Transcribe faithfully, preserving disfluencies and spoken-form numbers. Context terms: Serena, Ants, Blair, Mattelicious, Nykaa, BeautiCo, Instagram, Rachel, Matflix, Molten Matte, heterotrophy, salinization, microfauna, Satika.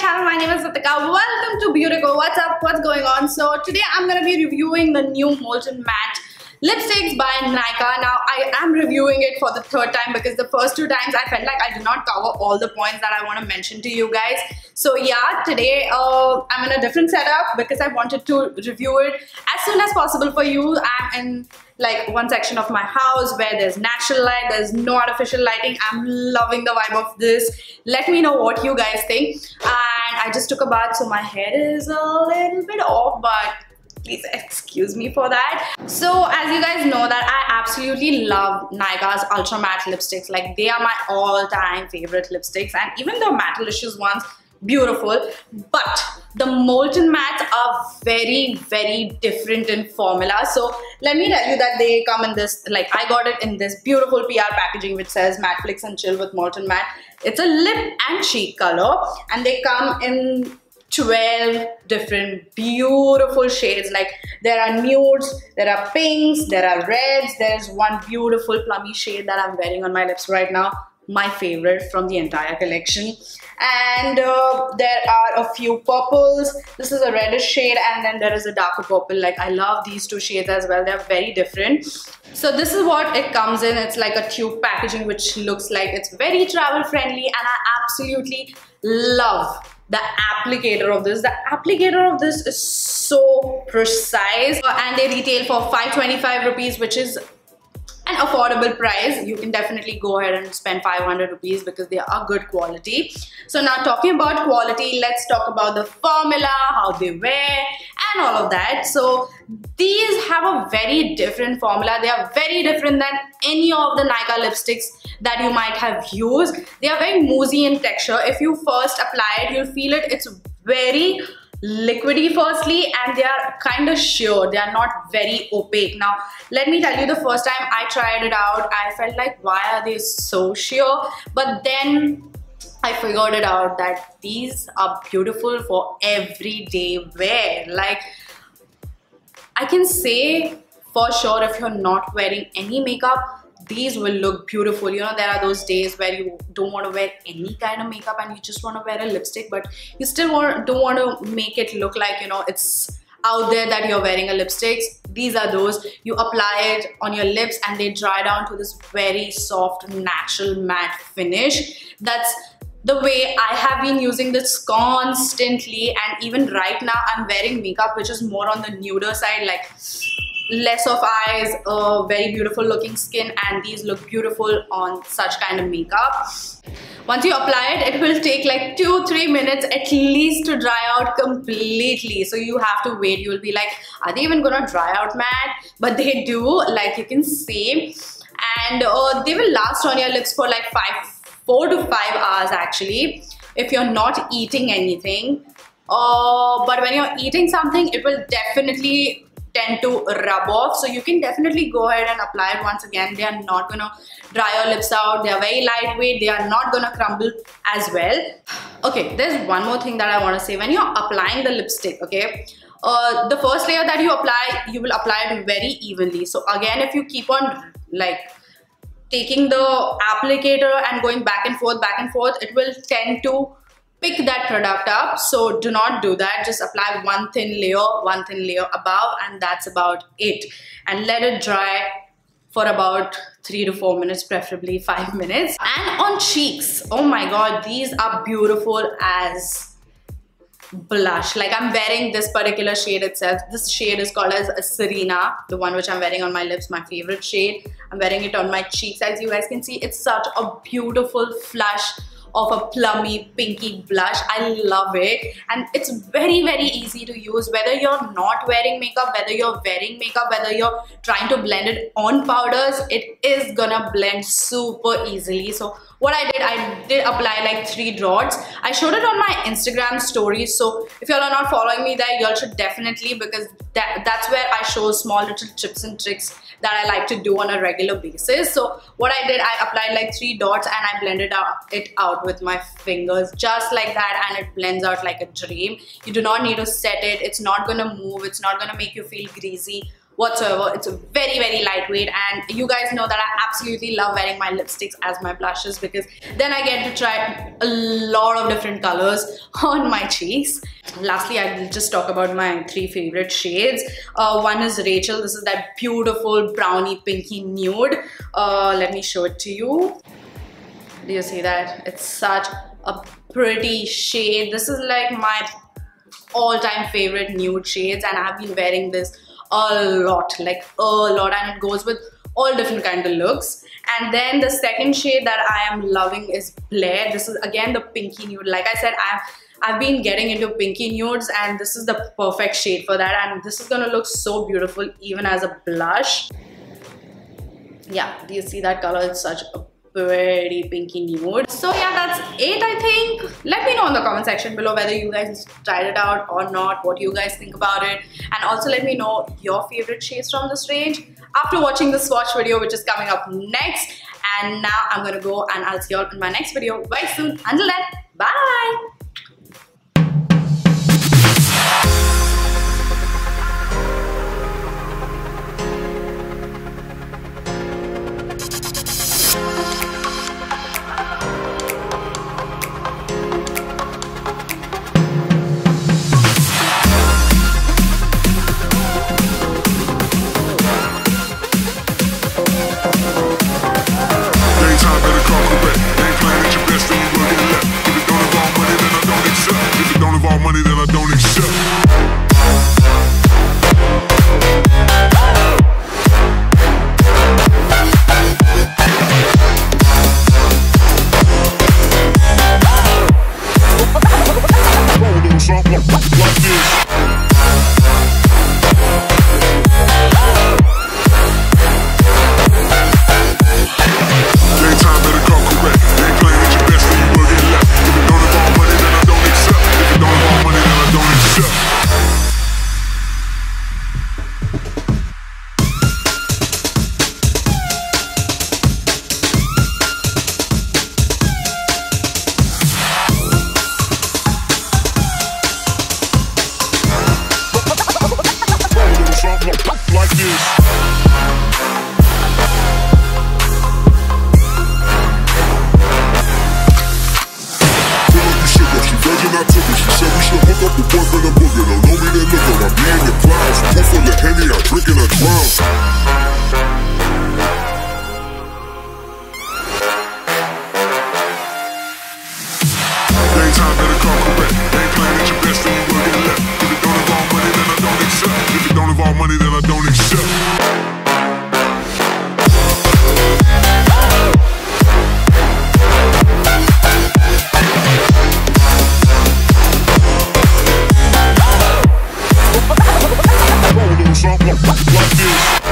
channel. My name is Satika. Welcome to BeautiCo. What's up? What's going on? So today I'm gonna be reviewing the new Molten Matte Lipsticks by Nykaa. Now I am reviewing it for the third time because the first two times I felt like I did not cover all the points that I want to mention to you guys. So yeah, today uh, I'm in a different setup because I wanted to review it as soon as possible for you. I'm in like one section of my house where there's natural light, there's no artificial lighting. I'm loving the vibe of this. Let me know what you guys think. And I just took a bath, so my hair is a little bit off, but please excuse me for that. So as you guys know that I absolutely love Nykaa's ultra matte lipsticks. Like they are my all-time favorite lipsticks, and even the Mattelicious ones, beautiful. But the Molten Mattes are very very different in formula. So let me tell you that they come in this, like I got it in this beautiful P R packaging which says Matflix and chill with Molten Matte. It's a lip and cheek color, and they come in twelve different beautiful shades. Like there are nudes, there are pinks, there are reds, there's one beautiful plummy shade that I'm wearing on my lips right now, my favorite from the entire collection. And uh, there are a few purples. This is a reddish shade, and then there is a darker purple. Like I love these two shades as well. They're very different. So this is what it comes in. It's like a tube packaging which looks like it's very travel friendly, and I absolutely love the applicator of this. The applicator of this is so precise, and they retail for five twenty-five rupees, which is an affordable price. You can definitely go ahead and spend five hundred rupees because they are good quality. So now talking about quality, let's talk about the formula, how they wear and all of that. So these have a very different formula. They are very different than any of the Nykaa lipsticks that you might have used. They are very moussey in texture. If you first apply it, you'll feel it. It's very liquidy firstly, and they are kind of sheer. They are not very opaque. Now let me tell you, the first time I tried it out, I felt like, why are they so sheer? But then I figured it out that these are beautiful for everyday wear. Like I can say for sure, if you're not wearing any makeup, these will look beautiful. You know, there are those days where you don't want to wear any kind of makeup and you just want to wear a lipstick, but you still want, don't want to make it look like, you know, it's out there that you're wearing a lipstick. These are those. You apply it on your lips and they dry down to this very soft natural matte finish. That's the way I have been using this constantly, and even right now I'm wearing makeup which is more on the nuder side, like less of eyes, uh, very beautiful looking skin, and these look beautiful on such kind of makeup. Once you apply it, it will take like two three minutes at least to dry out completely. So you have to wait. You'll be like, are they even gonna dry out matte? But they do, like you can see, and uh, they will last on your lips for like five four to five hours actually, if you're not eating anything. Uh, but when you're eating something, it will definitely tend to rub off, so you can definitely go ahead and apply it once again. They are not gonna dry your lips out. They are very lightweight. They are not gonna crumble as well. Okay, there's one more thing that I want to say. When you're applying the lipstick, okay, uh, the first layer that you apply, you will apply it very evenly. So again, if you keep on like taking the applicator and going back and forth back and forth, it will tend to pick that product up. So do not do that. Just apply one thin layer, one thin layer above, and that's about it. And let it dry for about three to four minutes, preferably five minutes. And on cheeks, oh my god, these are beautiful as blush. Like I'm wearing this particular shade itself. This shade is called as Serena, the one which I'm wearing on my lips, my favorite shade. I'm wearing it on my cheeks. As you guys can see, it's such a beautiful flush of a plummy pinky blush. I love it, and it's very very easy to use, whether you're not wearing makeup, whether you're wearing makeup, whether you're trying to blend it on powders. It is gonna blend super easily. So what I did, I did apply like three drops. I showed it on my Instagram stories, so if y'all are not following me there, y'all should definitely, because that, that's where I show small little tips and tricks that I like to do on a regular basis. So what I did, I applied like three dots and I blended out, it out with my fingers just like that, and it blends out like a dream. You do not need to set it. It's not gonna move. It's not gonna make you feel greasy whatsoever. It's very, very lightweight, and you guys know that I absolutely love wearing my lipsticks as my blushes because then I get to try a lot of different colors on my cheeks. Lastly, I will just talk about my three favorite shades. Uh, one is Rachel. This is that beautiful brownie pinky nude. Uh, let me show it to you. Do you see that? It's such a pretty shade. This is like my all-time favorite nude shades, and I've been wearing this a lot, like a lot, and it goes with all different kind of looks. And then the second shade that I am loving is Blair. This is again the pinky nude. Like I said, I've I've been getting into pinky nudes, and this is the perfect shade for that, and this is gonna look so beautiful even as a blush. Yeah, do you see that color? It's such a pretty pinky nude. So yeah, that's it, I think. Let me know in the comment section below whether you guys tried it out or not, what you guys think about it, and also let me know your favorite shades from this range after watching the swatch video, which is coming up next. And now I'm gonna go, and I'll see you all in my next video very soon. Until then, bye.